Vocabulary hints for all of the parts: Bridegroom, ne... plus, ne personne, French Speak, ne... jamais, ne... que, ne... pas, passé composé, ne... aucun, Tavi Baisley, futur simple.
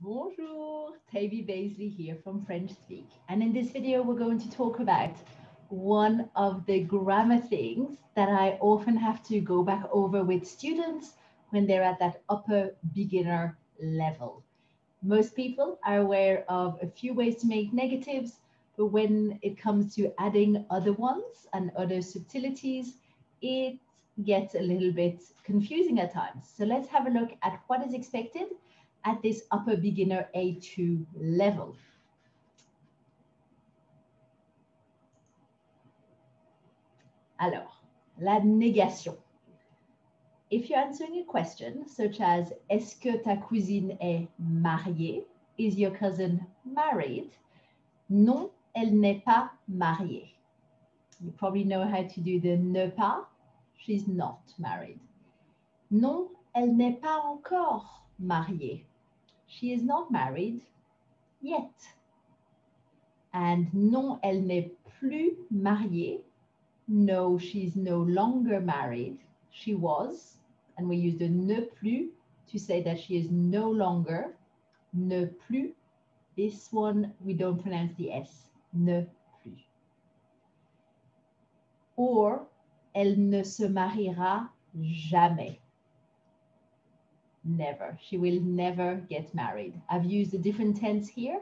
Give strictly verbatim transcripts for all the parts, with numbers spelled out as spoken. Bonjour, Tavi Baisley here from French Speak. And in this video, we're going to talk about one of the grammar things that I often have to go back over with students when they're at that upper beginner level. Most people are aware of a few ways to make negatives, but when it comes to adding other ones and other subtleties, it gets a little bit confusing at times. So let's have a look at what is expected at this upper beginner A two level. Alors, la négation. If you're answering a question such as, est-ce que ta cousine est mariée? Is your cousin married? Non, elle n'est pas mariée. You probably know how to do the ne pas. She's not married. Non, elle n'est pas encore mariée. She is not married yet. And non, elle n'est plus mariée. No, she's no longer married. She was. And we use the ne plus to say that she is no longer. Ne plus. This one, we don't pronounce the S. Ne plus. Or, elle ne se mariera jamais. Never. She will never get married. I've used a different tense here.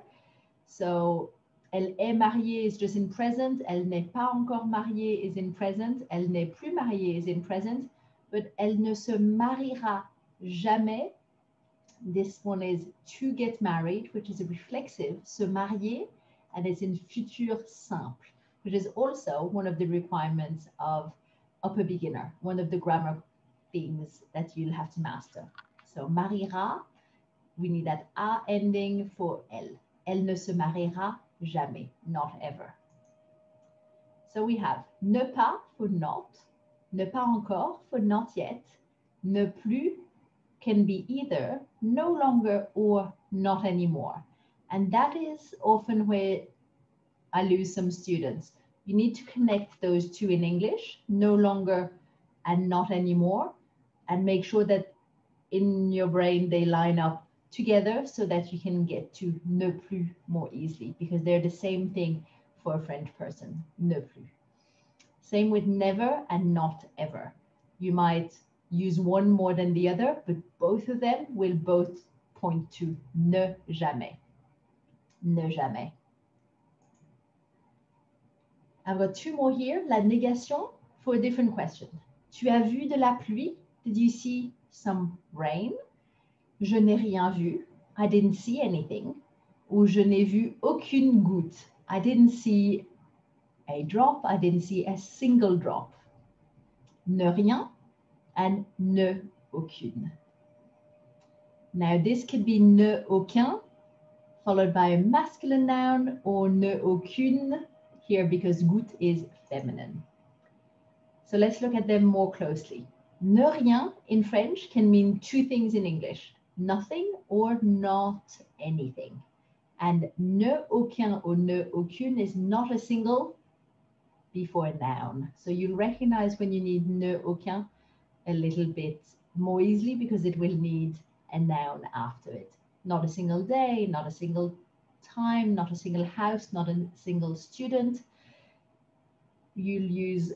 So, elle est mariée is just in present. Elle n'est pas encore mariée is in present. Elle n'est plus mariée is in present. But elle ne se mariera jamais. This one is to get married, which is a reflexive. Se marier, and it's in futur simple, which is also one of the requirements of upper beginner, one of the grammar things that you'll have to master. So, mariera, we need that A ending for elle. Elle ne se mariera jamais, not ever. So we have ne pas for not, ne pas encore for not yet, ne plus can be either, no longer or not anymore. And that is often where I lose some students. You need to connect those two in English, no longer and not anymore, and make sure that in your brain, they line up together so that you can get to ne plus more easily, because they're the same thing for a French person, ne plus. Same with never and not ever. You might use one more than the other, but both of them will both point to ne jamais, ne jamais. I've got two more here, la négation for a different question. Tu as vu de la pluie? Did you see some rain? Je n'ai rien vu. I didn't see anything. Ou je n'ai vu aucune goutte. I didn't see a drop. I didn't see a single drop. Ne rien and ne aucune. Now this could be ne aucun followed by a masculine noun or ne aucune here because goutte is feminine. So let's look at them more closely. Ne rien in French can mean two things in English, nothing or not anything. And ne aucun or ne aucune is not a single before a noun. So you'll recognize when you need ne aucun a little bit more easily because it will need a noun after it. Not a single day, not a single time, not a single house, not a single student. You'll use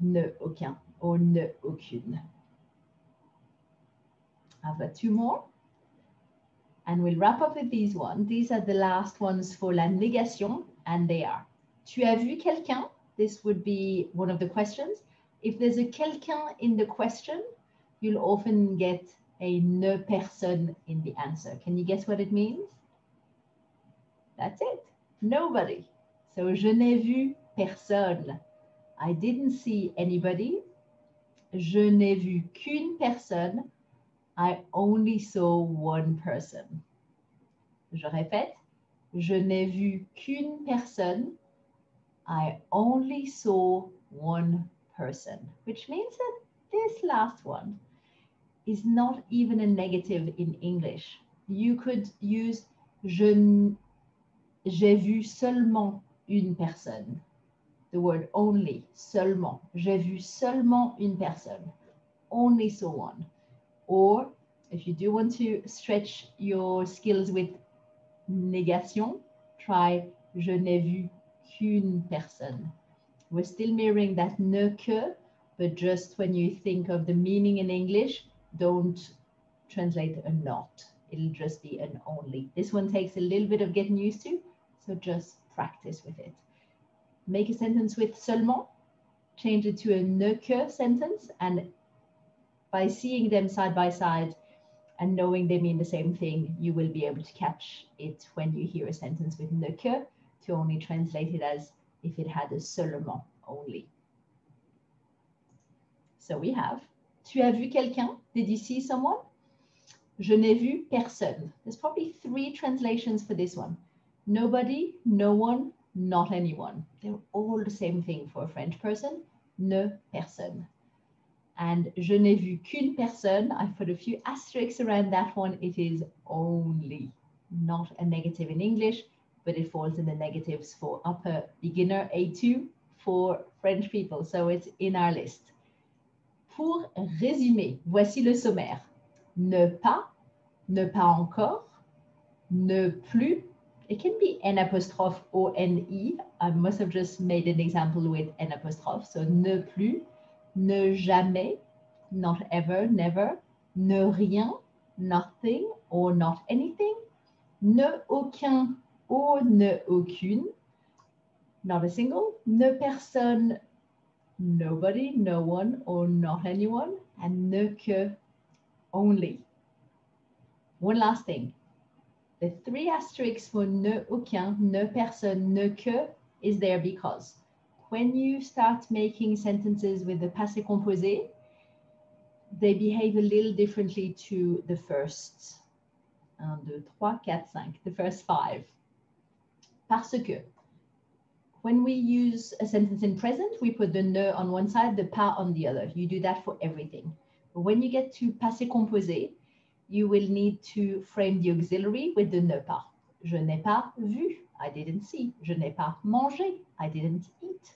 ne aucun or ne aucune. I've got two more. And we'll wrap up with these ones. These are the last ones for la négation, and they are. Tu as vu quelqu'un? This would be one of the questions. If there's a quelqu'un in the question, you'll often get a ne personne in the answer. Can you guess what it means? That's it. Nobody. So, je n'ai vu personne. I didn't see anybody. Je n'ai vu qu'une personne. I only saw one person. Je répète. Je n'ai vu qu'une personne. I only saw one person. Which means that this last one is not even a negative in English. You could use je j'ai vu seulement une personne. The word only, seulement. J'ai vu seulement une personne. Only saw one. Or, if you do want to stretch your skills with negation, try je n'ai vu qu'une personne. We're still mirroring that ne que, but just when you think of the meaning in English, don't translate a not. It'll just be an only. This one takes a little bit of getting used to, so just practice with it. Make a sentence with seulement, change it to a ne que sentence, and by seeing them side by side and knowing they mean the same thing, you will be able to catch it when you hear a sentence with ne que, to only translate it as if it had a seulement only. So we have, tu as vu quelqu'un? Did you see someone? Je n'ai vu personne. There's probably three translations for this one. Nobody, no one, not anyone. They're all the same thing for a French person, ne personne. And je n'ai vu qu'une personne, I put a few asterisks around that one. It is only, not a negative in English, but it falls in the negatives for upper beginner A two for French people. So it's in our list. Pour résumer, voici le sommaire. Ne pas, ne pas encore, ne plus. It can be N apostrophe or N I. I must have just made an example with N apostrophe. So ne plus, ne jamais, not ever, never, ne rien, nothing or not anything, ne aucun or ne aucune, not a single, ne personne, nobody, no one or not anyone, and ne que, only. One last thing. The three asterisks for ne aucun, ne personne, ne que is there because when you start making sentences with the passé composé, they behave a little differently to the first un, deux, trois, quatre, cinq, the first five. Parce que when we use a sentence in present, we put the ne on one side, the pas on the other. You do that for everything. When you get to passé composé, you will need to frame the auxiliary with the ne pas. Je n'ai pas vu, I didn't see. Je n'ai pas mangé, I didn't eat.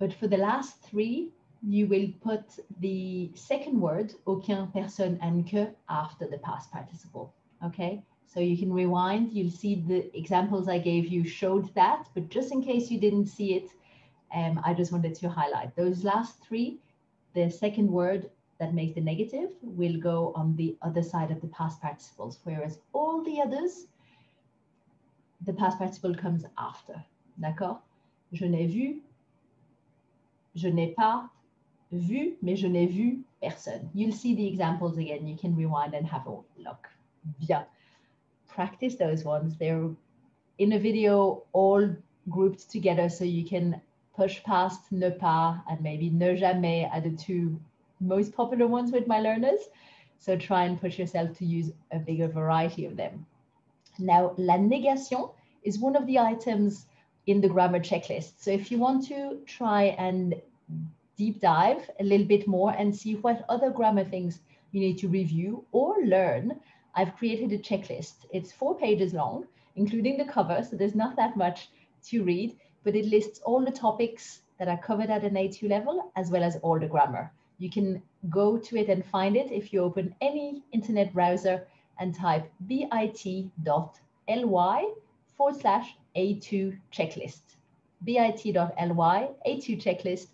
But for the last three, you will put the second word, aucun, personne, and que, after the past participle, okay? So you can rewind, you'll see the examples I gave you showed that, but just in case you didn't see it, um, I just wanted to highlight those last three. The second word that makes the negative will go on the other side of the past participles, whereas all the others, the past participle comes after. D'accord? Je n'ai vu, je n'ai pas vu, mais je n'ai vu personne. You'll see the examples again. You can rewind and have a look. Bien. Practice those ones. They're in a video all grouped together so you can push past ne pas and maybe ne jamais are the two most popular ones with my learners. So try and push yourself to use a bigger variety of them. Now, la négation is one of the items in the grammar checklist. So if you want to try and deep dive a little bit more and see what other grammar things you need to review or learn, I've created a checklist. It's four pages long, including the cover, so there's not that much to read, but it lists all the topics that are covered at an A two level, as well as all the grammar. You can go to it and find it if you open any internet browser and type bit.ly forward slash A2 checklist. bit.ly A two checklist,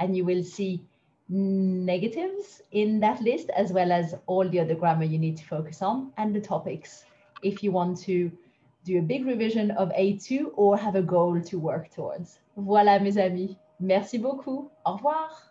and you will see negatives in that list, as well as all the other grammar you need to focus on and the topics if you want to do a big revision of A two or have a goal to work towards. Voilà mes amis, merci beaucoup, au revoir.